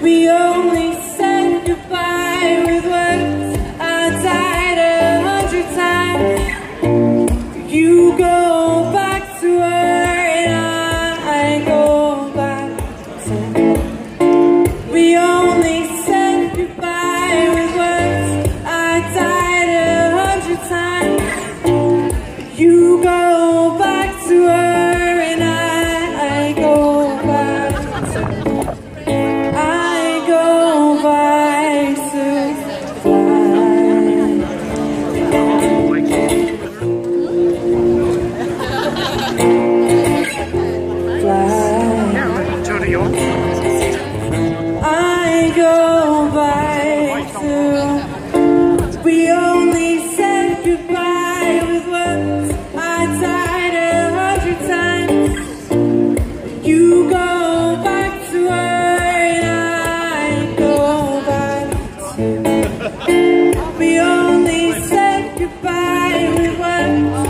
We only said goodbye with words.